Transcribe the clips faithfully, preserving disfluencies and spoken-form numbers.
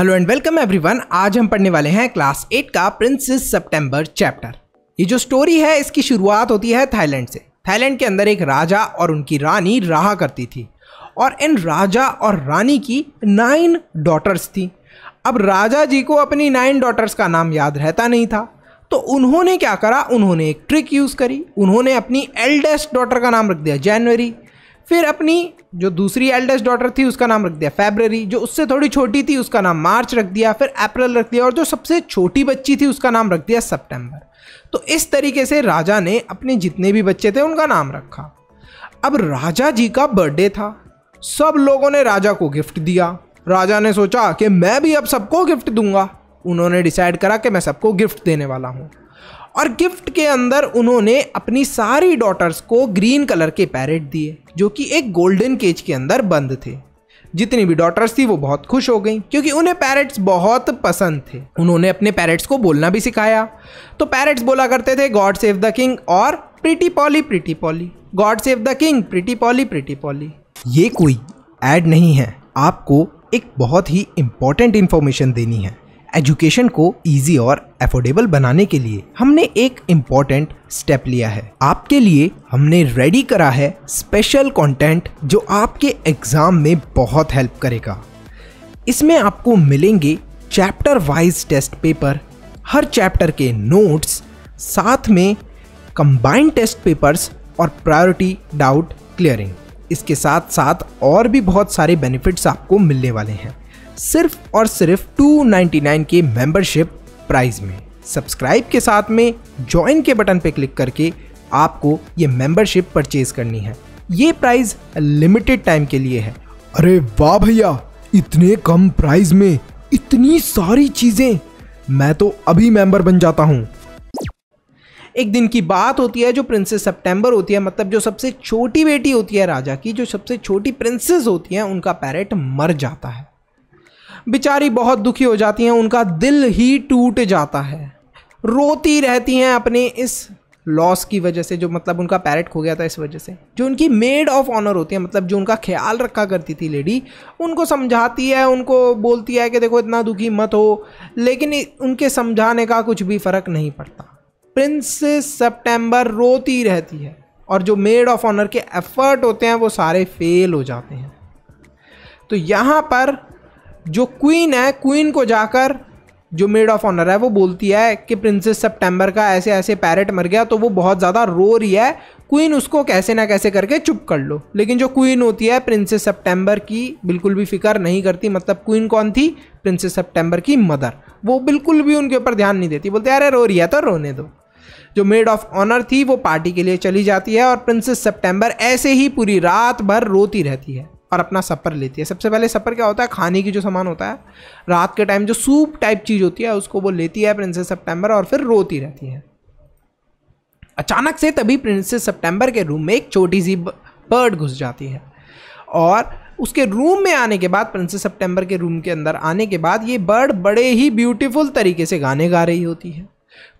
Hello and welcome everyone. आज हम पढ़ने वाले हैं क्लास एट का प्रिंसेस सितंबर चैप्टर। ये जो स्टोरी है इसकी शुरुआत होती है थाईलैंड से। थाईलैंड के अंदर एक राजा और उनकी रानी रहा करती थी और इन राजा और रानी की नाइन डॉटर्स थी। अब राजा जी को अपनी नाइन डॉटर्स का नाम याद रहता नहीं था, तो उन्होंने क्या करा, उन्होंने एक ट्रिक यूज़ करी। उन्होंने अपनी एल्डेस्ट डॉटर का नाम रख दिया जनवरी, फिर अपनी जो दूसरी एल्डेस्ट डॉटर थी उसका नाम रख दिया फेब्रवरी, जो उससे थोड़ी छोटी थी उसका नाम मार्च रख दिया, फिर अप्रैल रख दिया और जो सबसे छोटी बच्ची थी उसका नाम रख दिया सितंबर। तो इस तरीके से राजा ने अपने जितने भी बच्चे थे उनका नाम रखा। अब राजा जी का बर्थडे था, सब लोगों ने राजा को गिफ्ट दिया। राजा ने सोचा कि मैं भी अब सबको गिफ्ट दूंगा। उन्होंने डिसाइड करा कि मैं सबको गिफ्ट देने वाला हूँ और गिफ्ट के अंदर उन्होंने अपनी सारी डॉटर्स को ग्रीन कलर के पैरेट दिए जो कि एक गोल्डन केज के अंदर बंद थे। जितनी भी डॉटर्स थी वो बहुत खुश हो गई क्योंकि उन्हें पैरेट्स बहुत पसंद थे। उन्होंने अपने पैरेट्स को बोलना भी सिखाया। तो पैरेट्स बोला करते थे गॉड सेव द किंग और pretty Polly pretty Polly, God save the king pretty Polly pretty Polly. ये कोई ऐड नहीं है, आपको एक बहुत ही इम्पॉर्टेंट इन्फॉर्मेशन देनी है। एजुकेशन को इजी और एफोर्डेबल बनाने के लिए हमने एक इम्पॉर्टेंट स्टेप लिया है। आपके लिए हमने रेडी करा है स्पेशल कंटेंट जो आपके एग्ज़ाम में बहुत हेल्प करेगा। इसमें आपको मिलेंगे चैप्टर वाइज टेस्ट पेपर, हर चैप्टर के नोट्स, साथ में कंबाइंड टेस्ट पेपर्स और प्रायोरिटी डाउट क्लियरिंग। इसके साथ साथ और भी बहुत सारे बेनिफिट्स आपको मिलने वाले हैं सिर्फ और सिर्फ दो सौ निन्यानवे के मेंबरशिप प्राइस में। सब्सक्राइब के साथ में ज्वाइन के बटन पर क्लिक करके आपको ये मेंबरशिप परचेज करनी है। ये प्राइस लिमिटेड टाइम के लिए है। अरे वाह भैया, इतने कम प्राइस में इतनी सारी चीज़ें, मैं तो अभी मेंबर बन जाता हूँ। एक दिन की बात होती है जो प्रिंसेस सितंबर होती है, मतलब जो सबसे छोटी बेटी होती है राजा की, जो सबसे छोटी प्रिंसेस होती है, उनका पैरेट मर जाता है। बेचारी बहुत दुखी हो जाती हैं, उनका दिल ही टूट जाता है। रोती रहती हैं अपने इस लॉस की वजह से, जो मतलब उनका पैरेट खो गया था। इस वजह से जो उनकी मेड ऑफ ऑनर होती है, मतलब जो उनका ख्याल रखा करती थी लेडी, उनको समझाती है, उनको बोलती है कि देखो इतना दुखी मत हो, लेकिन उनके समझाने का कुछ भी फ़र्क नहीं पड़ता। प्रिंसेस सितंबर रोती रहती है और जो मेड ऑफ ऑनर के एफर्ट होते हैं वो सारे फेल हो जाते हैं। तो यहाँ पर जो क्वीन है, क्वीन को जाकर जो मेड ऑफ ऑनर है वो बोलती है कि प्रिंसेस सितंबर का ऐसे ऐसे पैरेट मर गया, तो वो बहुत ज़्यादा रो रही है। क्वीन उसको कैसे ना कैसे करके चुप कर लो, लेकिन जो क्वीन होती है प्रिंसेस सितंबर की बिल्कुल भी फिक्र नहीं करती। मतलब क्वीन कौन थी, प्रिंसेस सितंबर की मदर, वो बिल्कुल भी उनके ऊपर ध्यान नहीं देती। बोलते अरे रो रही है तो रोने दो। जो मेड ऑफ ऑनर थी वो पार्टी के लिए चली जाती है और प्रिंसेस सितंबर ऐसे ही पूरी रात भर रोती रहती है और अपना सपर लेती है। सबसे पहले सपर क्या होता है, खाने की जो सामान होता है रात के टाइम, जो सूप टाइप चीज़ होती है, उसको वो लेती है प्रिंसेस सितंबर और फिर रोती रहती है। अचानक से तभी प्रिंसेस सितंबर के रूम में एक छोटी सी बर्ड घुस जाती है और उसके रूम में आने के बाद, प्रिंसेस सितंबर के रूम के अंदर आने के बाद, ये बर्ड बड़े ही ब्यूटीफुल तरीके से गाने गा रही होती है।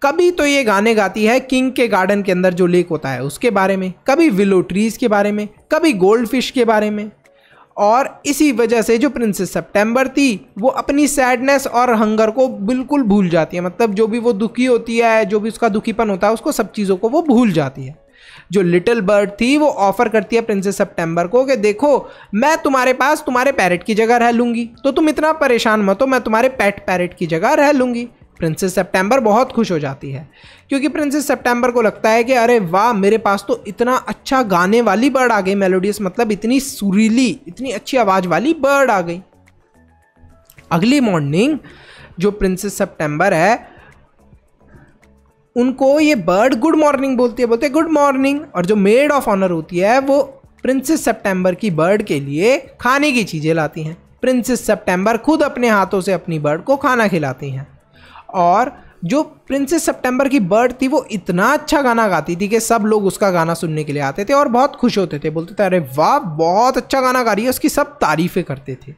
कभी तो ये गाने गाती है किंग के गार्डन के अंदर जो लेक होता है उसके बारे में, कभी विलो ट्रीज के बारे में, कभी गोल्ड फिश के बारे में। और इसी वजह से जो प्रिंसेस सितंबर थी वो अपनी सैडनेस और हंगर को बिल्कुल भूल जाती है। मतलब जो भी वो दुखी होती है, जो भी उसका दुखीपन होता है, उसको सब चीज़ों को वो भूल जाती है। जो लिटिल बर्ड थी वो ऑफ़र करती है प्रिंसेस सितंबर को कि देखो मैं तुम्हारे पास तुम्हारे पैरेट की जगह रह लूँगी, तो तुम इतना परेशान मत हो, मैं तुम्हारे पेट पैरेट की जगह रह लूँगी। प्रिंसेस सितंबर बहुत खुश हो जाती है क्योंकि प्रिंसेस सितंबर को लगता है कि अरे वाह, मेरे पास तो इतना अच्छा गाने वाली बर्ड आ गई, मेलोडियस, मतलब इतनी सुरीली, इतनी अच्छी आवाज़ वाली बर्ड आ गई। अगली मॉर्निंग जो प्रिंसेस सितंबर है उनको ये बर्ड गुड मॉर्निंग बोलती है, बोलते हैं गुड मॉर्निंग। और जो मेड ऑफ ऑनर होती है वो प्रिंसेस सितंबर की बर्ड के लिए खाने की चीज़ें लाती हैं। प्रिंसेस सितंबर खुद अपने हाथों से अपनी बर्ड को खाना खिलाती हैं। और जो प्रिंसेस सितंबर की बर्ड थी वो इतना अच्छा गाना गाती थी कि सब लोग उसका गाना सुनने के लिए आते थे और बहुत खुश होते थे। बोलते थे अरे वाह, बहुत अच्छा गाना गा रही है, उसकी सब तारीफ़ें करते थे।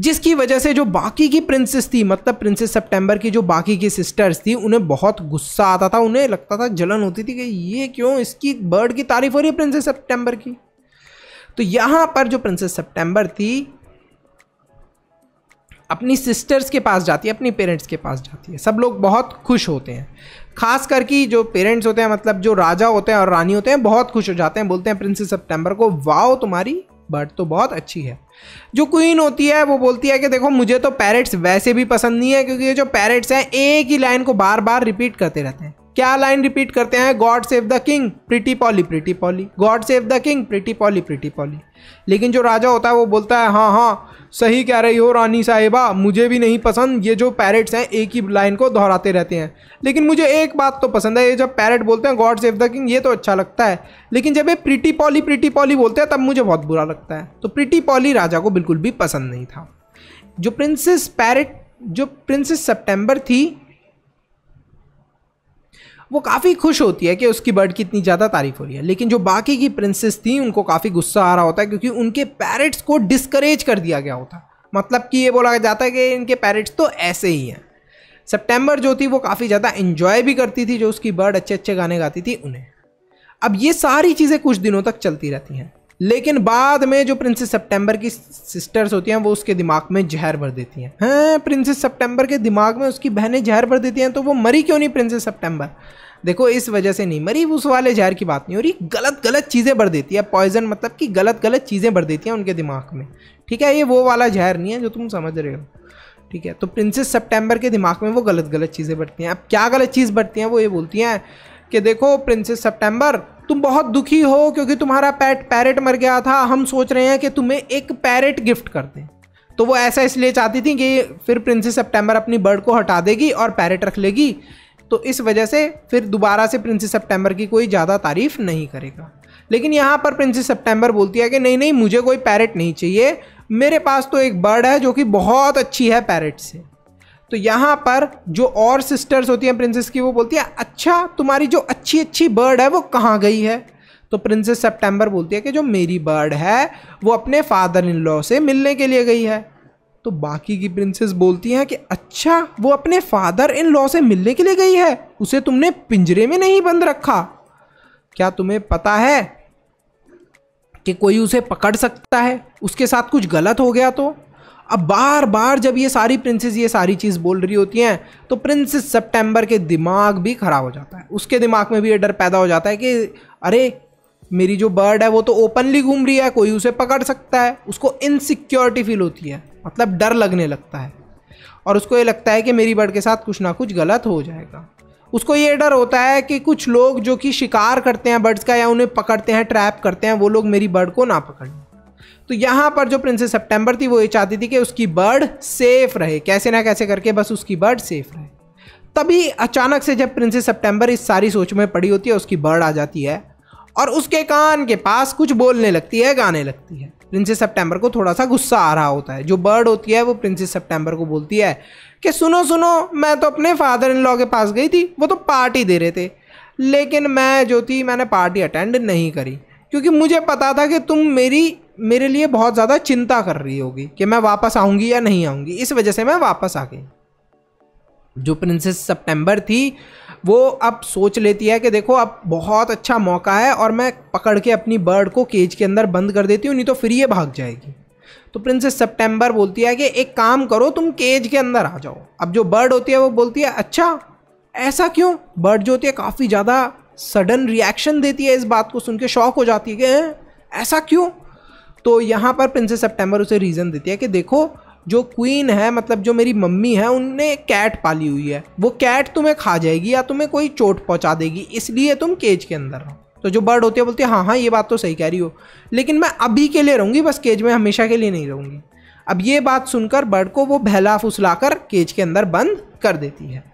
जिसकी वजह से जो बाकी की प्रिंसेस थी, मतलब प्रिंसेस सितंबर की जो बाकी की सिस्टर्स थी, उन्हें बहुत गुस्सा आता था। उन्हें लगता था, जलन होती थी कि ये क्यों इसकी बर्ड की तारीफ़ हो रही है प्रिंसेस सितंबर की। तो यहाँ पर जो प्रिंसेस सितंबर थी अपनी सिस्टर्स के पास जाती है, अपनी पेरेंट्स के पास जाती है। सब लोग बहुत खुश होते हैं, खास करके जो पेरेंट्स होते हैं, मतलब जो राजा होते हैं और रानी होते हैं, बहुत खुश हो जाते हैं। बोलते हैं प्रिंसेस सितंबर को, वाओ तुम्हारी बर्ड तो बहुत अच्छी है। जो क्वीन होती है वो बोलती है कि देखो मुझे तो पैरेट्स वैसे भी पसंद नहीं है, क्योंकि ये जो पैरेट्स हैं एक ही लाइन को बार बार रिपीट करते रहते हैं। क्या लाइन रिपीट करते हैं? God save the king, pretty Polly, pretty Polly, God save the king, pretty Polly, pretty Polly. लेकिन जो राजा होता है वो बोलता है, हाँ हाँ सही कह रही हो रानी साहिबा, मुझे भी नहीं पसंद। ये जो पैरेट्स हैं एक ही लाइन को दोहराते रहते हैं, लेकिन मुझे एक बात तो पसंद है, ये जब पैरेट बोलते हैं गॉड सेव द किंग ये तो अच्छा लगता है, लेकिन जब ये प्रिटी पॉली प्रिटी पॉली बोलते हैं तब मुझे बहुत बुरा लगता है। तो प्रिटी पॉली राजा को बिल्कुल भी पसंद नहीं था। जो प्रिंसेस पैरेट जो प्रिंसेस सितंबर थी वो काफ़ी खुश होती है कि उसकी बर्ड की इतनी ज़्यादा तारीफ़ हो रही है, लेकिन जो बाकी की प्रिंसेस थी उनको काफ़ी गुस्सा आ रहा होता है, क्योंकि उनके पैरेट्स को डिस्करेज कर दिया गया होता। मतलब कि ये बोला जाता है कि इनके पैरेट्स तो ऐसे ही हैं। सितंबर जो थी वो काफ़ी ज़्यादा एंजॉय भी करती थी, जो उसकी बर्ड अच्छे अच्छे गाने गाती थी उन्हें। अब ये सारी चीज़ें कुछ दिनों तक चलती रहती हैं, लेकिन बाद में जो प्रिंसेस सितंबर की सिस्टर्स होती हैं वो उसके दिमाग में जहर भर देती हैं। हाँ, प्रिंसेस सितंबर के दिमाग में उसकी बहनें जहर भर देती हैं, तो वो मरी क्यों नहीं प्रिंसेस सितंबर? देखो इस वजह से नहीं मरी, उस वाले जहर की बात नहीं हो रही, गलत गलत चीज़ें भर देती है। पॉइजन मतलब कि गलत गलत चीज़ें भर देती हैं उनके दिमाग में, ठीक है? ये वो वाला जहर नहीं है जो तुम समझ रहे हो, ठीक है? तो प्रिंसेस सितंबर के दिमाग में वो गलत गलत चीज़ें बढ़ती हैं। अब क्या गलत चीज़ बढ़ती हैं? वो ये बोलती हैं कि देखो प्रिंसेस सितंबर तुम बहुत दुखी हो क्योंकि तुम्हारा पेट पैरेट मर गया था, हम सोच रहे हैं कि तुम्हें एक पैरेट गिफ्ट कर दें। तो वो ऐसा इसलिए चाहती थी कि फिर प्रिंसेस सितंबर अपनी बर्ड को हटा देगी और पैरेट रख लेगी, तो इस वजह से फिर दोबारा से प्रिंसेस सितंबर की कोई ज़्यादा तारीफ़ नहीं करेगा। लेकिन यहाँ पर प्रिंसेस सितंबर बोलती है कि नहीं नहीं मुझे कोई पैरेट नहीं चाहिए, मेरे पास तो एक बर्ड है जो कि बहुत अच्छी है पैरेट से। तो यहाँ पर जो और सिस्टर्स होती हैं प्रिंसेस की वो बोलती है, अच्छा तुम्हारी जो अच्छी अच्छी बर्ड है वो कहाँ गई है? तो प्रिंसेस सितंबर बोलती है कि जो मेरी बर्ड है वो अपने फादर इन लॉ से मिलने के लिए गई है। तो बाकी की प्रिंसेस बोलती हैं कि अच्छा वो अपने फादर इन लॉ से मिलने के लिए गई है, उसे तुमने पिंजरे में नहीं बंद रखा। क्या तुम्हें पता है कि कोई उसे पकड़ सकता है, उसके साथ कुछ गलत हो गया तो? अब बार बार जब ये सारी प्रिंसेस ये सारी चीज़ बोल रही होती हैं तो प्रिंसेस सितंबर के दिमाग भी ख़राब हो जाता है। उसके दिमाग में भी ये डर पैदा हो जाता है कि अरे मेरी जो बर्ड है वो तो ओपनली घूम रही है, कोई उसे पकड़ सकता है। उसको इनसिक्योरिटी फील होती है, मतलब डर लगने लगता है, और उसको ये लगता है कि मेरी बर्ड के साथ कुछ ना कुछ गलत हो जाएगा। उसको ये डर होता है कि कुछ लोग जो कि शिकार करते हैं बर्ड्स का या उन्हें पकड़ते हैं, ट्रैप करते हैं, वो लोग मेरी बर्ड को ना पकड़ें। तो यहाँ पर जो प्रिंसेस सितंबर थी वो ये चाहती थी कि उसकी बर्ड सेफ रहे, कैसे ना कैसे करके बस उसकी बर्ड सेफ रहे। तभी अचानक से जब प्रिंसेस सितंबर इस सारी सोच में पड़ी होती है, उसकी बर्ड आ जाती है और उसके कान के पास कुछ बोलने लगती है, गाने लगती है। प्रिंसेस सितंबर को थोड़ा सा गुस्सा आ रहा होता है। जो बर्ड होती है वो प्रिंसेस सितंबर को बोलती है कि सुनो सुनो, मैं तो अपने फादर इन लॉ के पास गई थी, वो तो पार्टी दे रहे थे, लेकिन मैं जो थी मैंने पार्टी अटेंड नहीं करी, क्योंकि मुझे पता था कि तुम मेरी मेरे लिए बहुत ज़्यादा चिंता कर रही होगी कि मैं वापस आऊँगी या नहीं आऊँगी, इस वजह से मैं वापस आ गई। जो प्रिंसेस सितंबर थी वो अब सोच लेती है कि देखो अब बहुत अच्छा मौका है और मैं पकड़ के अपनी बर्ड को केज के अंदर बंद कर देती हूँ, नहीं तो फिर ये भाग जाएगी। तो प्रिंसेस सितंबर बोलती है कि एक काम करो, तुम केज के अंदर आ जाओ। अब जो बर्ड होती है वो बोलती है, अच्छा ऐसा क्यों? बर्ड जो होती है काफ़ी ज़्यादा सडन रिएक्शन देती है, इस बात को सुन के शॉक हो जाती है कि ऐसा क्यों? तो यहाँ पर प्रिंसेस सितंबर उसे रीज़न देती है कि देखो जो क्वीन है, मतलब जो मेरी मम्मी है, उनने कैट पाली हुई है, वो कैट तुम्हें खा जाएगी या तुम्हें कोई चोट पहुंचा देगी, इसलिए तुम केज के अंदर रहो। तो जो बर्ड होती है बोलती है, हाँ हाँ ये बात तो सही कह रही हो, लेकिन मैं अभी के लिए रहूँगी, बस केज में हमेशा के लिए नहीं रहूँगी। अब ये बात सुनकर बर्ड को वो बहला फुसला कर केज के अंदर बंद कर देती है।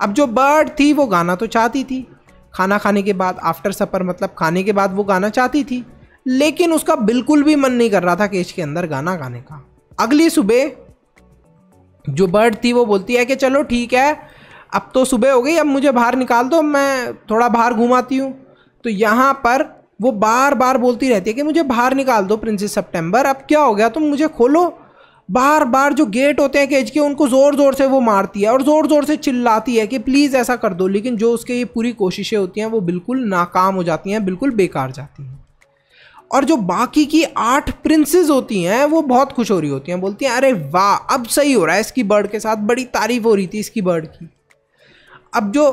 अब जो बर्ड थी वो गाना तो चाहती थी, खाना खाने के बाद, आफ्टर सपर मतलब खाने के बाद वो गाना चाहती थी, लेकिन उसका बिल्कुल भी मन नहीं कर रहा था केज के अंदर गाना गाने का। अगली सुबह जो बर्ड थी वो बोलती है कि चलो ठीक है, अब तो सुबह हो गई, अब मुझे बाहर निकाल दो, मैं थोड़ा बाहर घूमाती हूँ। तो यहाँ पर वो बार बार बोलती रहती है कि मुझे बाहर निकाल दो प्रिंसेस सितंबर, अब क्या हो गया, तुम मुझे खोलो। बार बार जो गेट होते हैं केज के उनको ज़ोर ज़ोर से वो मारती है और ज़ोर ज़ोर से चिल्लाती है कि प्लीज़ ऐसा कर दो, लेकिन जो उसके ये पूरी कोशिशें होती हैं वो बिल्कुल नाकाम हो जाती हैं, बिल्कुल बेकार जाती हैं। और जो बाकी की आठ प्रिंसेस होती हैं वो बहुत खुश हो रही होती हैं, बोलती हैं अरे वाह अब सही हो रहा है इसकी बर्ड के साथ, बड़ी तारीफ हो रही थी इसकी बर्ड की। अब जो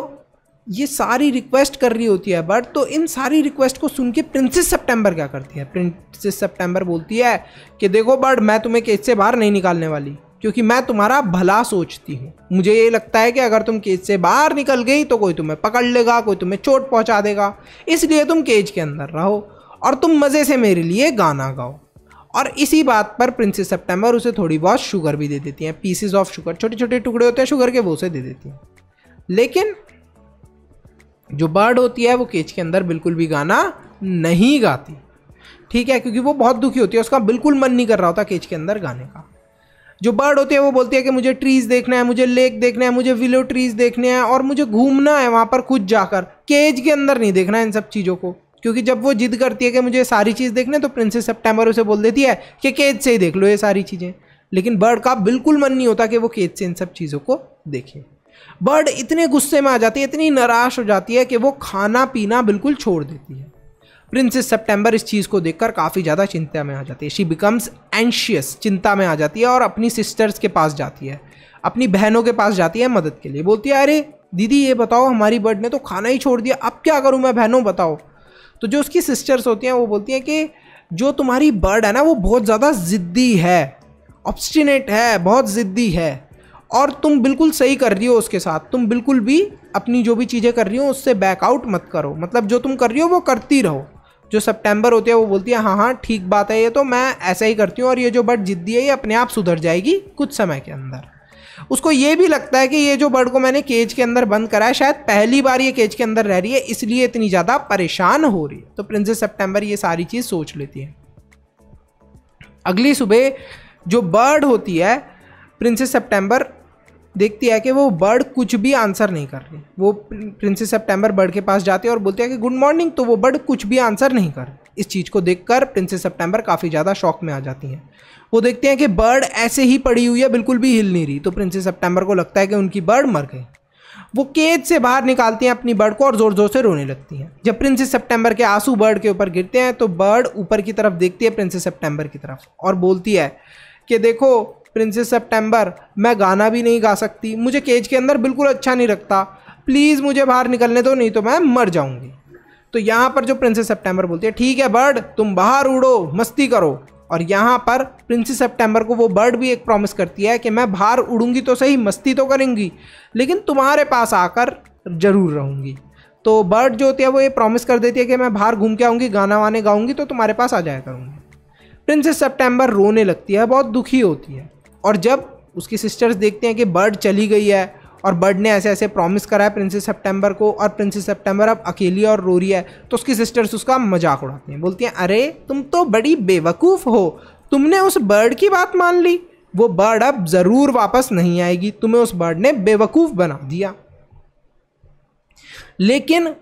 ये सारी रिक्वेस्ट कर रही होती है बट, तो इन सारी रिक्वेस्ट को सुन के प्रिंसेस सितंबर क्या करती है, प्रिंसेस सितंबर बोलती है कि देखो बट मैं तुम्हें केस से बाहर नहीं निकालने वाली क्योंकि मैं तुम्हारा भला सोचती हूँ। मुझे ये लगता है कि अगर तुम केज से बाहर निकल गई तो कोई तुम्हें पकड़ लेगा, कोई तुम्हें चोट पहुँचा देगा, इसलिए तुम केज के अंदर रहो और तुम मज़े से मेरे लिए गाना गाओ। और इसी बात पर प्रिंसेस सितंबर उसे थोड़ी बहुत शुगर भी दे देती हैं, पीसेस ऑफ शुगर, छोटे छोटे टुकड़े होते हैं शुगर के, वो उसे दे देती हैं। लेकिन जो बर्ड होती है वो केज के अंदर बिल्कुल भी गाना नहीं गाती, ठीक है, क्योंकि वो बहुत दुखी होती है, उसका बिल्कुल मन नहीं कर रहा होता केज के अंदर गाने का। जो बर्ड होती है वो बोलती है कि मुझे ट्रीज़ देखना है, मुझे लेक देखना है, मुझे विलो ट्रीज़ देखने हैं और मुझे घूमना है वहाँ पर खुद जाकर, केज के अंदर नहीं देखना है इन सब चीज़ों को। क्योंकि जब वो जिद करती है कि मुझे सारी चीज़ देखने, तो प्रिंसेस सितंबर उसे बोल देती है कि केज से ही देख लो ये सारी चीज़ें। लेकिन बर्ड का बिल्कुल मन नहीं होता कि वो केज से इन सब चीज़ों को देखे। बर्ड इतने गुस्से में आ जाती है, इतनी निराश हो जाती है कि वो खाना पीना बिल्कुल छोड़ देती है। प्रिंसेस सितंबर इस चीज़ को देखकर काफ़ी ज़्यादा चिंता में आ जाती है, शी बिकम्स एंशियस, चिंता में आ जाती है और अपनी सिस्टर्स के पास जाती है, अपनी बहनों के पास जाती है मदद के लिए। बोलती है अरे दीदी ये बताओ हमारी बर्ड ने तो खाना ही छोड़ दिया, अब क्या करूँ मैं बहनों बताओ। तो जो उसकी सिस्टर्स होती हैं वो बोलती हैं कि जो तुम्हारी बर्ड है ना वो बहुत ज़्यादा ज़िद्दी है, ऑब्स्टिनेट है, बहुत ज़िद्दी है और तुम बिल्कुल सही कर रही हो उसके साथ, तुम बिल्कुल भी अपनी जो भी चीज़ें कर रही हो उससे बैकआउट मत करो, मतलब जो तुम कर रही हो वो करती रहो। जो सितंबर होती है वो बोलती है हाँ हाँ ठीक बात है, ये तो मैं ऐसा ही करती हूँ और ये जो बर्ड जिद्दी है ये अपने आप सुधर जाएगी कुछ समय के अंदर। उसको ये भी लगता है कि ये जो बर्ड को मैंने केज के अंदर बंद कराया, शायद पहली बार ये केज के अंदर रह रही है इसलिए इतनी ज़्यादा परेशान हो रही है। तो प्रिंसेस सितंबर ये सारी चीज़ सोच लेती है। अगली सुबह जो बर्ड होती है, प्रिंसेस सितंबर देखती है कि वो बर्ड कुछ भी आंसर नहीं कर रही। वो प्रिंसेस सितंबर बर्ड के पास जाती है और बोलती है कि गुड मॉर्निंग, तो वो बर्ड कुछ भी आंसर नहीं कर रही। इस चीज़ को देखकर प्रिंसेस सितंबर काफ़ी ज़्यादा शॉक में आ जाती हैं। वो देखते हैं कि बर्ड ऐसे ही पड़ी हुई है, बिल्कुल भी हिल नहीं रही। तो प्रिंसेस सितंबर को लगता है कि उनकी बर्ड मर गई। वो केज से बाहर निकालती हैं अपनी बर्ड को और ज़ोर ज़ोर से रोने लगती हैं। जब प्रिंसेस सितंबर के आंसू बर्ड के ऊपर गिरते हैं तो बर्ड ऊपर की तरफ देखती है, प्रिंसेस सितंबर की तरफ, और बोलती है कि देखो प्रिंसेस सितंबर, मैं गाना भी नहीं गा सकती, मुझे केज के अंदर बिल्कुल अच्छा नहीं लगता, प्लीज़ मुझे बाहर निकलने दो नहीं तो मैं मर जाऊंगी। तो यहाँ पर जो प्रिंसेस सितंबर बोलती है ठीक है बर्ड तुम बाहर उड़ो मस्ती करो। और यहाँ पर प्रिंसेस सितंबर को वो बर्ड भी एक प्रॉमिस करती है कि मैं बाहर उड़ूंगी तो सही, मस्ती तो करूँगी लेकिन तुम्हारे पास आकर ज़रूर रहूँगी। तो बर्ड जो होती है वो ये प्रॉमिस कर देती है कि मैं बाहर घूम के आऊँगी, गाना वाने गाऊँगी तो तुम्हारे पास आ जाया करूँगी। प्रिंसेस सितंबर रोने लगती है, बहुत दुखी होती है। और जब उसकी सिस्टर्स देखते हैं कि बर्ड चली गई है और बर्ड ने ऐसे ऐसे प्रॉमिस करा है प्रिंसेस सितंबर को और प्रिंसेस सितंबर अब अकेली और रो रही है, तो उसकी सिस्टर्स उसका मजाक उड़ाती हैं, बोलती हैं अरे तुम तो बड़ी बेवकूफ़ हो, तुमने उस बर्ड की बात मान ली, वो बर्ड अब ज़रूर वापस नहीं आएगी, तुम्हें उस बर्ड ने बेवकूफ़ बना दिया। लेकिन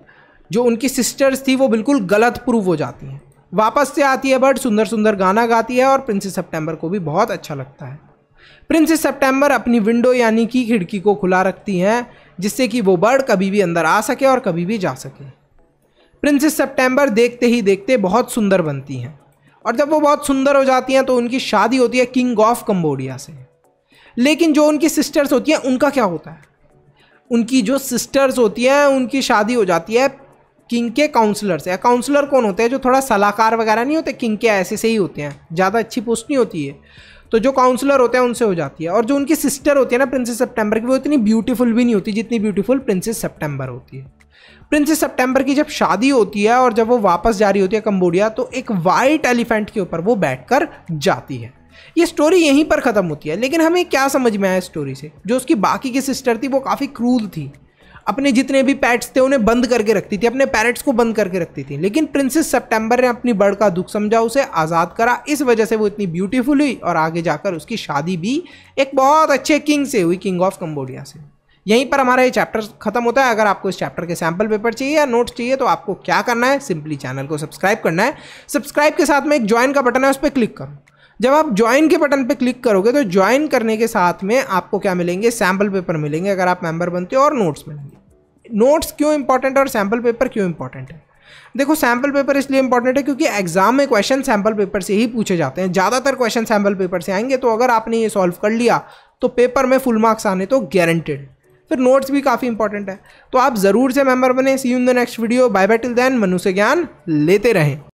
जो उनकी सिस्टर्स थी वो बिल्कुल गलत प्रूव हो जाती हैं। वापस से आती है बर्ड, सुंदर सुंदर गाना गाती है और प्रिंसेस सितंबर को भी बहुत अच्छा लगता है। प्रिंसेस सितंबर अपनी विंडो यानी कि खिड़की को खुला रखती हैं जिससे कि वो बर्ड कभी भी अंदर आ सके और कभी भी जा सके। प्रिंसेस सितंबर देखते ही देखते बहुत सुंदर बनती हैं और जब वो बहुत सुंदर हो जाती हैं तो उनकी शादी होती है किंग ऑफ कंबोडिया से। लेकिन जो उनकी सिस्टर्स होती हैं उनका क्या होता है, उनकी जो सिस्टर्स होती हैं उनकी शादी हो जाती है किंग के काउंसलर से। काउंसलर कौन होते हैं, जो थोड़ा सलाहकार वगैरह नहीं होते, किंग के ऐसे से ही होते हैं, ज़्यादा अच्छी पोस्ट नहीं होती है। तो जो काउंसलर होते हैं उनसे हो जाती है। और जो उनकी सिस्टर होती है ना प्रिंसेस सितंबर की, वो इतनी ब्यूटीफुल भी नहीं होती जितनी ब्यूटीफुल प्रिंसेस सितंबर होती है। प्रिंसेस सितंबर की जब शादी होती है और जब वो वापस जा रही होती है कंबोडिया, तो एक वाइट एलिफेंट के ऊपर वो बैठकर जाती है। ये स्टोरी यहीं पर ख़त्म होती है। लेकिन हमें क्या समझ में आया स्टोरी से, जो उसकी बाकी की सिस्टर थी वो काफ़ी क्रूल थी, अपने जितने भी पैट्स थे उन्हें बंद करके रखती थी, अपने पैरेट्स को बंद करके रखती थी। लेकिन प्रिंसेस सितंबर ने अपनी बर्ड का दुख समझा, उसे आज़ाद करा, इस वजह से वो इतनी ब्यूटीफुल हुई और आगे जाकर उसकी शादी भी एक बहुत अच्छे किंग से हुई, किंग ऑफ कंबोडिया से। यहीं पर हमारा ये चैप्टर खत्म होता है। अगर आपको इस चैप्टर के सैम्पल पेपर चाहिए या नोट्स चाहिए तो आपको क्या करना है, सिंपली चैनल को सब्सक्राइब करना है। सब्सक्राइब के साथ में एक ज्वाइन का बटन है, उस पर क्लिक करो। जब आप ज्वाइन के बटन पर क्लिक करोगे तो ज्वाइन करने के साथ में आपको क्या मिलेंगे, सैम्पल पेपर मिलेंगे अगर आप मेंबर बनते हो, और नोट्स मिलेंगे। नोट्स क्यों इंपॉर्टेंट और सैम्पल पेपर क्यों इंपॉर्टेंट है, देखो सैम्पल पेपर इसलिए इंपॉर्टेंट है क्योंकि एग्जाम में क्वेश्चन सैम्पल पेपर से ही पूछे जाते हैं, ज़्यादातर क्वेश्चन सैम्पल पेपर से आएंगे। तो अगर आपने ये सॉल्व कर लिया तो पेपर में फुल मार्क्स आने तो गारंटेड। फिर नोट्स भी काफ़ी इंपॉर्टेंट है, तो आप ज़रूर से मेंबर बने। See you in the next video, bye bye, till then Manu से ज्ञान लेते रहें।